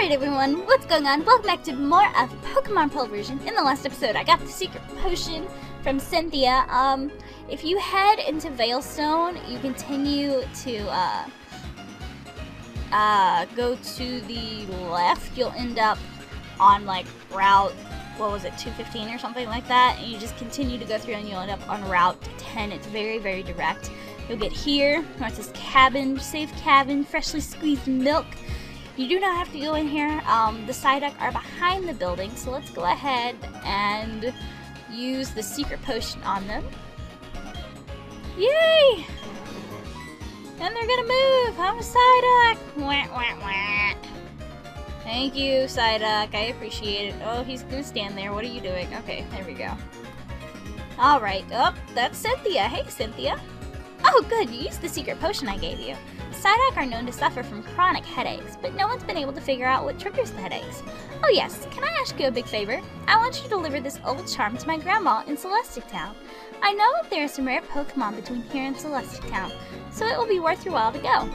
Alright everyone, what's going on? Welcome back to more of Pokemon Pearl version. In the last episode, I got the secret potion from Cynthia. If you head into Veilstone, you continue to go to the left. You'll end up on like route, what was it, 215 or something like that. And you just continue to go through and you'll end up on route 10. It's very, very direct. You'll get here, where it says cabin, safe cabin, freshly squeezed milk. You do not have to go in here. The Psyduck are behind the building, so let's go ahead and use the secret potion on them. Yay! And they're gonna move! I'm a Psyduck! Wah, wah, wah. Thank you, Psyduck. I appreciate it. Oh, he's gonna stand there. What are you doing? Okay, there we go. Alright. Oh, that's Cynthia. Hey, Cynthia. Oh, good. You used the secret potion I gave you. Psyduck are known to suffer from chronic headaches, but no one's been able to figure out what triggers the headaches. Oh yes, can I ask you a big favor? I want you to deliver this old charm to my grandma in Celestic Town. I know there are some rare Pokemon between here and Celestic Town, so it will be worth your while to go.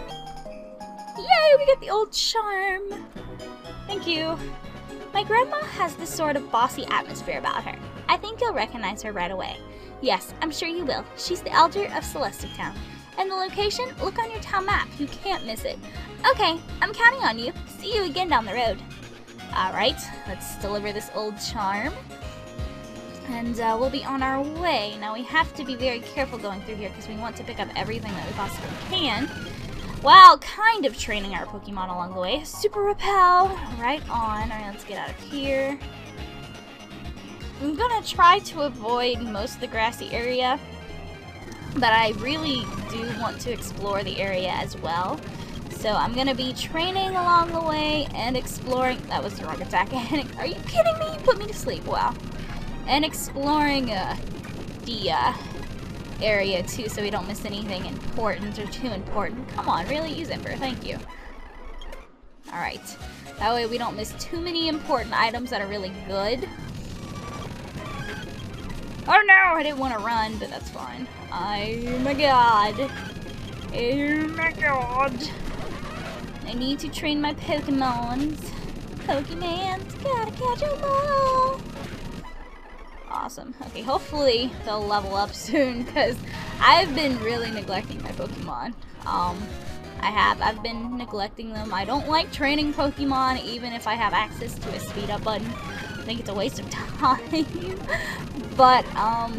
Yay, we got the old charm! Thank you. My grandma has this sort of bossy atmosphere about her. I think you'll recognize her right away. Yes, I'm sure you will. She's the elder of Celestic Town. And the location? Look on your town map. You can't miss it. Okay, I'm counting on you. See you again down the road. Alright, let's deliver this old charm. And we'll be on our way. Now we have to be very careful going through here because we want to pick up everything that we possibly can. While kind of training our Pokemon along the way. Super Repel. Right on. Alright, let's get out of here. I'm gonna try to avoid most of the grassy area. But I really do want to explore the area as well. So I'm going to be training along the way and exploring. That was the wrong attack. Are you kidding me? You put me to sleep. Wow. And exploring the area too so we don't miss anything important or too important. Come on, really? You zipper. Thank you. Alright. That way we don't miss too many important items that are really good. Oh no, I didn't want to run, but that's fine. Oh my god. Oh my god. I need to train my Pokemons. Pokemons, gotta catch them all. Awesome. Okay, hopefully they'll level up soon, because I've been really neglecting my Pokemon. I've been neglecting them. I don't like training Pokemon, even if I have access to a speed up button. I think it's a waste of time, but I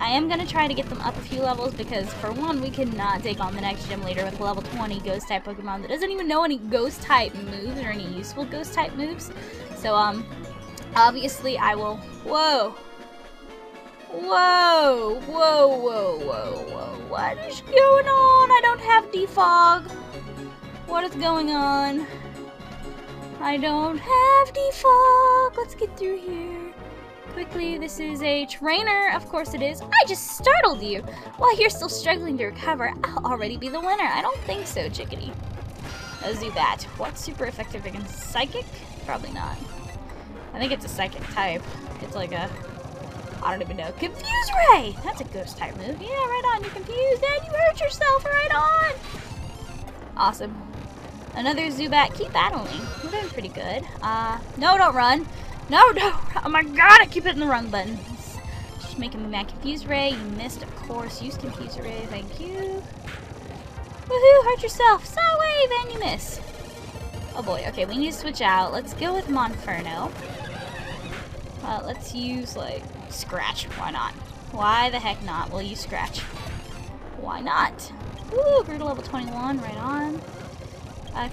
am going to try to get them up a few levels because, for one, we cannot take on the next gym leader with a level 20 ghost-type Pokemon that doesn't even know any ghost-type moves or any useful ghost-type moves, so obviously I will, whoa, what is going on? I don't have defog. What is going on? I don't have defog. Let's get through here quickly. This is a trainer. Of course it is. I just startled you. While you're still struggling to recover, I'll already be the winner. I don't think so, chickadee. Let's do that. What's super effective against psychic? Probably not. I think it's a psychic type. It's like a... I don't even know. Confuse Ray! That's a ghost type move. Yeah, right on. You're confused and you hurt yourself. Right on! Awesome. Another Zubat. Keep battling. We're doing pretty good. No, don't run. No, no. Oh my god, I keep hitting the wrong button. It's just making me mad. Confuse Ray. You missed, of course. Use Confuse Ray. Thank you. Woohoo, hurt yourself. Psy Wave, and you miss. Oh boy, okay, we need to switch out. Let's go with Monferno. Let's use, like, Scratch. Why not? Why the heck not? We'll use Scratch. Why not? Woo, we're to level 21. Right on.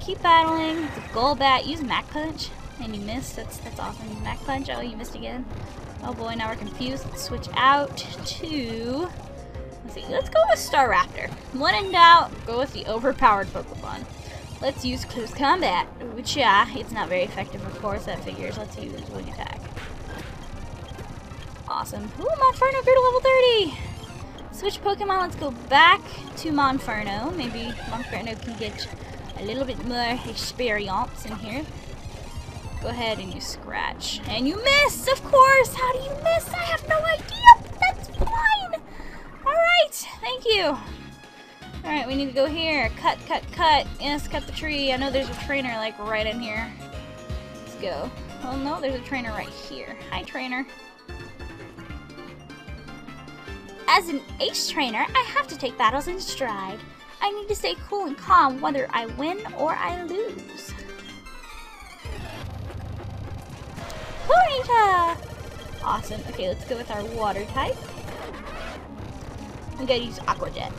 Keep battling. It's a Golbat. Use Mach Punch. And you missed. That's awesome. Use Mach Punch. Oh, you missed again. Oh boy, now we're confused. Let's switch out to... Let's see. Let's go with Staraptor. When in doubt, go with the overpowered Pokemon. Let's use Close Combat. Which, yeah, it's not very effective, of course. That figures. Let's use Wing Attack. Awesome. Ooh, Monferno grew to level 30! Switch Pokemon. Let's go back to Monferno. Maybe Monferno can get... a little bit more experience in here. Go ahead and you scratch. And you miss, of course! How do you miss? I have no idea! That's fine! Alright, thank you. Alright, we need to go here. Cut, cut, cut. Yes, cut the tree. I know there's a trainer, like, right in here. Let's go. Oh no, there's a trainer right here. Hi, trainer. As an ace trainer, I have to take battles in stride. I need to stay cool and calm whether I win or I lose. Ponyta! Awesome. Okay, let's go with our water type. We gotta use Aqua Jet.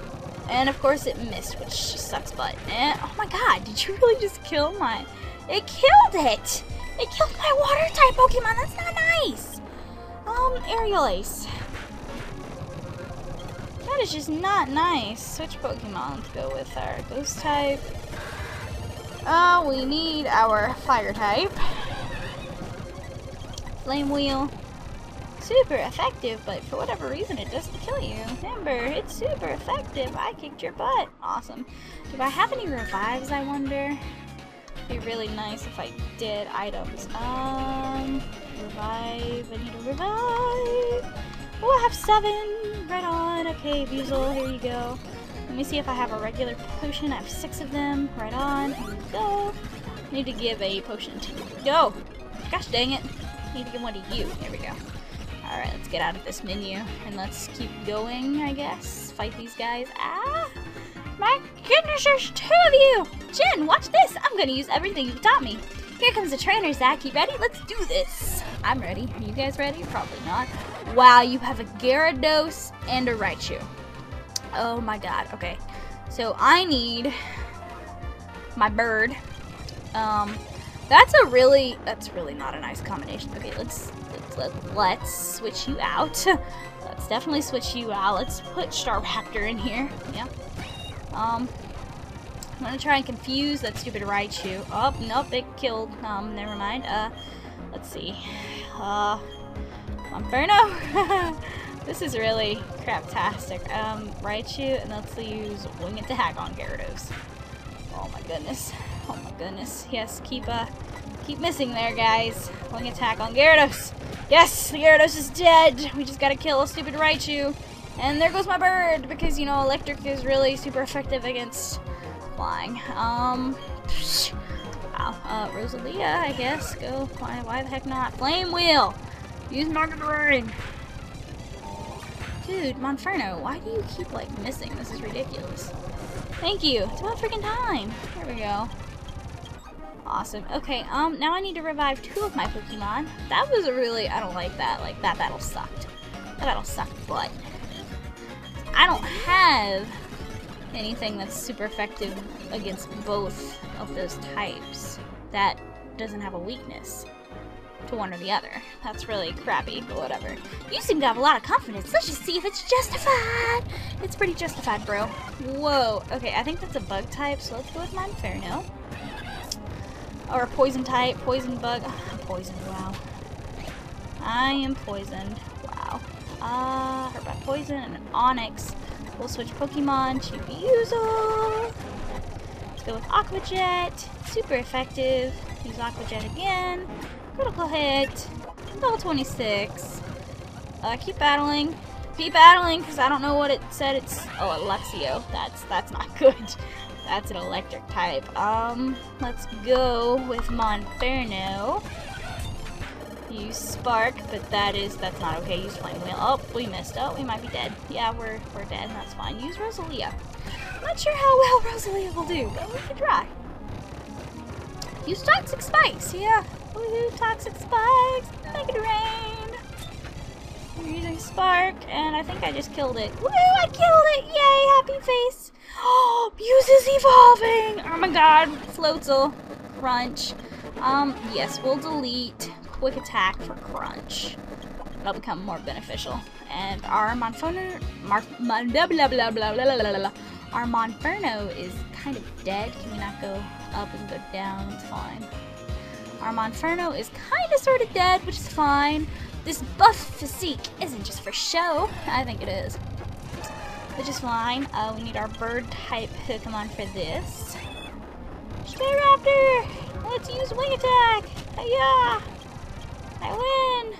And of course it missed, which sucks butt. And oh my god, did you really just kill my... It killed it! It killed my water type Pokemon! That's not nice! Aerial Ace. That is just not nice. Switch Pokemon. Let's go with our Ghost type. Oh, we need our Fire type. Flame Wheel. Super effective, but for whatever reason it doesn't kill you. Remember, it's super effective. I kicked your butt. Awesome. Do I have any revives, I wonder? It'd be really nice if I did. Items. Revive. I need a revive. Oh, I have 7. Right on. Okay, Buizel, here you go. Let me see if I have a regular potion. I have 6 of them. Right on. Here we go. I need to give a potion to you. No! Gosh dang it. I need to give one to you. There we go. Alright, let's get out of this menu. And let's keep going, I guess. Fight these guys. Ah! My goodness, there's 2 of you! Jen, watch this! I'm gonna use everything you taught me. Here comes the trainer, Zach. You ready? Let's do this! I'm ready. Are you guys ready? Probably not. Wow, you have a Gyarados and a Raichu. Oh my god. Okay. So I need my bird. That's really not a nice combination. Okay, let's switch you out. Let's definitely switch you out. Let's put Staraptor in here. Yeah. I'm gonna try and confuse that stupid Raichu. Oh, nope, it killed. Never mind. Let's see. Monferno. This is really craptastic. Raichu, and let's use Wing It to hack on Gyarados. Oh my goodness. Oh my goodness. Yes, keep missing there, guys. Wing attack on Gyarados. Yes, the Gyarados is dead. We just gotta kill a stupid Raichu. And there goes my bird, because, you know, electric is really super effective against flying. Wow. Roselia, I guess. Go. Why the heck not? Flame Wheel! Use Market Rain! Dude, Monferno, why do you keep, like, missing? This is ridiculous. Thank you! It's about freaking time! Here we go. Awesome. Okay, now I need to revive 2 of my Pokemon. That was a really... I don't like that. Like, that battle sucked. That battle sucked, but... I don't have anything that's super effective against both of those types. That doesn't have a weakness to one or the other. That's really crappy, but whatever. You seem to have a lot of confidence. Let's just see if it's justified. It's pretty justified, bro. Whoa. Okay, I think that's a bug type, so let's go with Monferno. Or a poison type. Poison bug. Oh, I'm poisoned, wow. I am poisoned, wow. Hurt by poison and an Onix. We'll switch Pokemon to Buizel. Let's go with Aqua Jet. Super effective. Use Aqua Jet again. Critical hit, level 26. Keep battling. Keep battling, because I don't know what it said. It's, oh, Luxio. That's not good. That's an electric type. Let's go with Monferno. Use Spark, but that's not okay. Use Flame Wheel. Oh, we missed. Oh, we might be dead. Yeah, we're dead. That's fine. Use Roselia. Not sure how well Roselia will do, but we could try. Use Toxic Spikes. Yeah. Woohoo, Toxic Spikes! Make it rain! We're using Spark, and I think I just killed it. Woohoo, I killed it! Yay, happy face! Oh, Muse is evolving! Oh my god, Floatzel. Crunch. Yes, we'll delete Quick Attack for Crunch. It'll become more beneficial. And our Monferno... Our Monferno is kind of dead. Can we not go up and go down? It's fine. Our Monferno is kinda sorta dead, which is fine. This buff physique isn't just for show. I think it is. Which is fine. We need our bird type Pokemon for this. Staraptor! Let's use Wing Attack! Yeah! I win!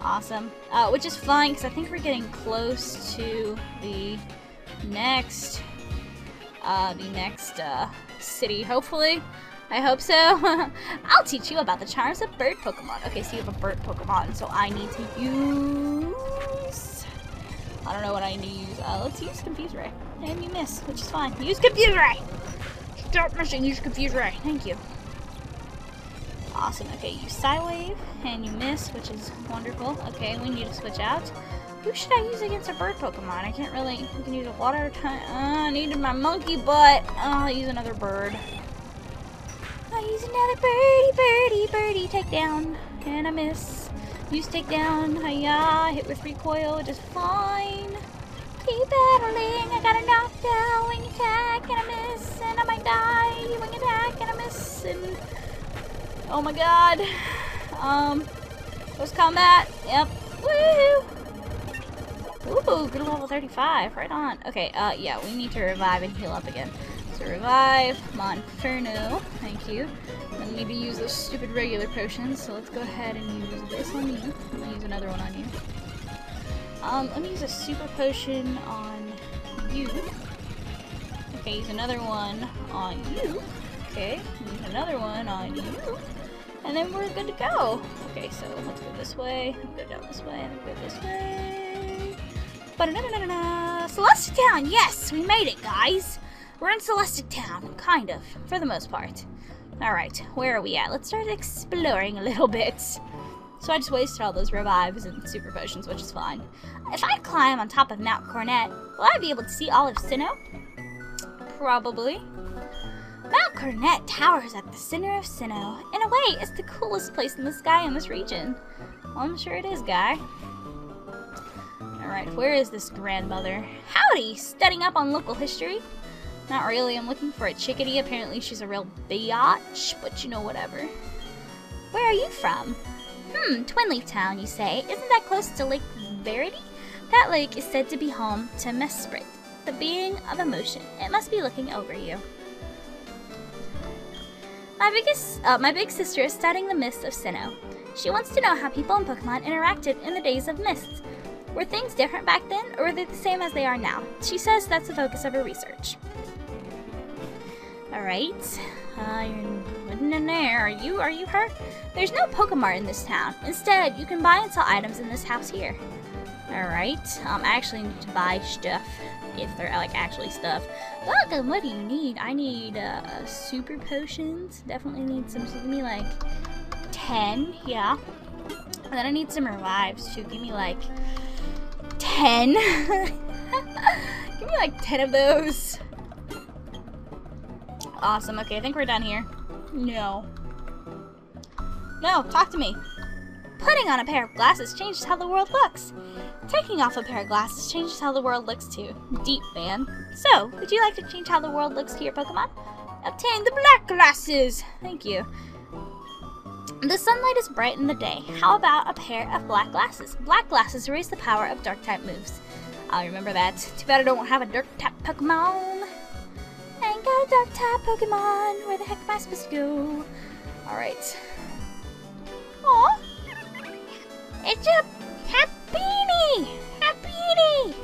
Awesome. Which is fine, because I think we're getting close to the next city, hopefully. I hope so. I'll teach you about the charms of bird Pokemon. Okay, so you have a bird Pokemon, so I need to use... I don't know what I need to use. Let's use Confuseray. And you miss, which is fine. Use Confuseray! Stop missing, use Confuseray. Thank you. Awesome. Okay, use Psy Wave, and you miss, which is wonderful. Okay, we need to switch out. Who should I use against a bird Pokemon? I can't really... I can use a water type. I needed my monkey butt. I'll use another bird. I'll use another birdie. Take down. And I miss. Use take down. Hiya. Hit with recoil, just fine. Keep battling. I got a knockdown. Wing attack. And I miss. And I might die. Wing attack. And I miss. And... oh my god. Close combat. Yep. Woohoo. Ooh, good level 35, right on. Okay, yeah, we need to revive and heal up again. So revive, Monferno, thank you. I need to use those stupid regular potions, so let's go ahead and use this on you. I'm gonna use another one on you. Let me use a super potion on you. Okay, use another one on you. Okay, use another one on you. And then we're good to go. Okay, so let's go this way, go down this way, and go this way. Celestic Town! Yes! We made it, guys! We're in Celestic Town, kind of, for the most part. Alright, where are we at? Let's start exploring a little bit. So I just wasted all those revives and super potions, which is fine. If I climb on top of Mount Cornet, will I be able to see all of Sinnoh? Probably. Mount Cornet towers at the center of Sinnoh. In a way, it's the coolest place in the sky in this region. Well, I'm sure it is, guy. Alright, where is this grandmother? Howdy! Studying up on local history? Not really, I'm looking for a chickadee. Apparently she's a real biatch, but you know, whatever. Where are you from? Twinleaf Town, you say? Isn't that close to Lake Verity? That lake is said to be home to Mesprit, the being of emotion. It must be looking over you. My big sister is studying the mists of Sinnoh. She wants to know how people and Pokemon interacted in the days of mists. Were things different back then, or were they the same as they are now? She says that's the focus of her research. Alright. Are you her? There's no Pokemart in this town. Instead, you can buy and sell items in this house here. Alright. I actually need to buy stuff, if they're, like, actually stuff. Welcome, what do you need? I need, super potions. Definitely need some, give me, like, 10. Yeah. And then I need some revives, too. Give me, like... 10. Give me like 10 of those. Awesome. Okay, I think we're done here. No. No, talk to me. Putting on a pair of glasses changes how the world looks. Taking off a pair of glasses changes how the world looks too. Deep, man. So, would you like to change how the world looks to your Pokemon? Obtain the black glasses. Thank you. The sunlight is bright in the day. How about a pair of black glasses? Black glasses raise the power of dark-type moves. I'll remember that. Too bad I don't have a dark-type Pokemon. I ain't got a dark-type Pokemon. Where the heck am I supposed to go? Alright. Aw. It's a Happini! Happini!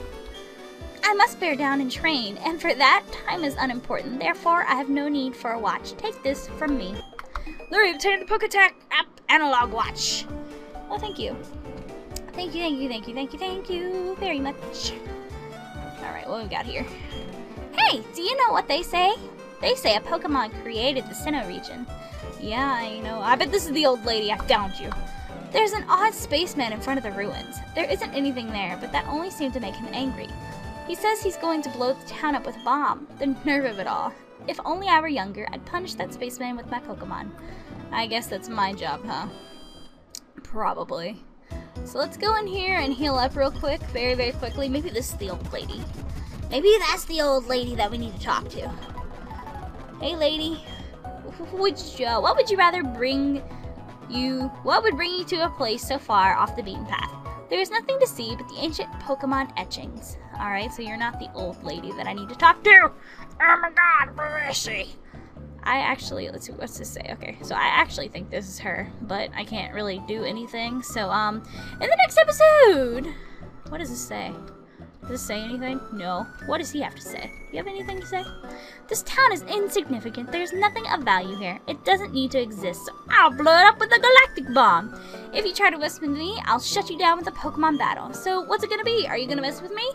I must bear down and train, and for that, time is unimportant. Therefore, I have no need for a watch. Take this from me. Lurie, obtain the PokeTech app analog watch. Oh, thank you. Thank you very much. Alright, what we got here? Hey, do you know what they say? They say a Pokemon created the Sinnoh region. Yeah, I know. I bet this is the old lady. I found you. There's an odd spaceman in front of the ruins. There isn't anything there, but that only seemed to make him angry. He says he's going to blow the town up with a bomb. The nerve of it all. If only I were younger, I'd punish that spaceman with my Pokemon. I guess that's my job, huh? Probably. So let's go in here and heal up real quick, very, very quickly. Maybe this is the old lady. Maybe that's the old lady that we need to talk to. Hey, lady. What would you rather bring you... what would bring you to a place so far off the beaten path? There is nothing to see but the ancient Pokemon etchings. Alright, so you're not the old lady that I need to talk to! Oh my god, where is she? I actually, let's see, what's this say? Okay, so I actually think this is her, but I can't really do anything, so, in the next episode! What does this say? Does this say anything? No. What does he have to say? You have anything to say? This town is insignificant. There's nothing of value here. It doesn't need to exist, so I'll blow it up with a galactic bomb. If you try to mess with me, I'll shut you down with a Pokemon battle. So what's it gonna be? Are you gonna mess with me?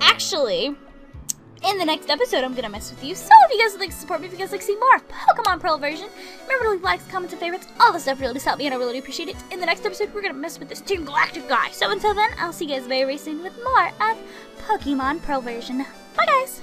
Actually, in the next episode, I'm gonna mess with you. So if you guys would like to support me, if you guys like to see more of Pokemon Pearl version, remember to leave likes, comments, and favorites. All the stuff really does help me, and I really appreciate it. In the next episode, we're gonna mess with this Team Galactic guy. So until then, I'll see you guys very, very soon with more of Pokemon Pearl version. Bye, guys!